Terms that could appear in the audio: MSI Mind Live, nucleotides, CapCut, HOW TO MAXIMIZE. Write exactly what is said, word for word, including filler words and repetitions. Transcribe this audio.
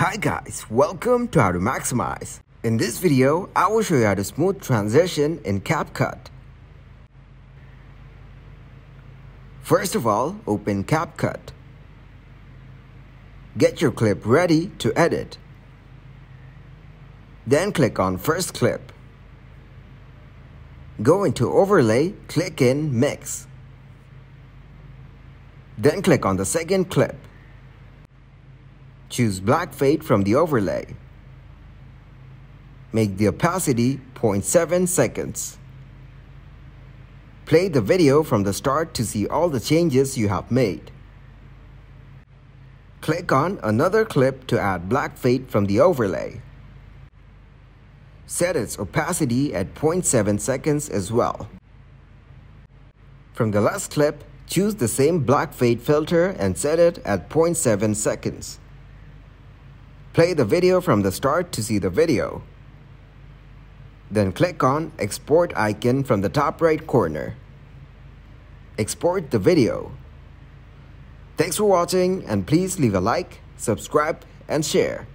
Hi guys, welcome to How to Maximize. In this video, I will show you how to smooth transition in CapCut. First of all, open CapCut. Get your clip ready to edit. Then click on First Clip. Go into Overlay, click in Mix. Then click on the second clip. Choose Black Fade from the overlay. Make the opacity zero point seven seconds. Play the video from the start to see all the changes you have made. Click on another clip to add Black Fade from the overlay. Set its opacity at zero point seven seconds as well. From the last clip, choose the same Black Fade filter and set it at zero point seven seconds. Play the video from the start to see the video. Then click on Export icon from the top right corner. Export the video. Thanks for watching, and please leave a like, subscribe, and share.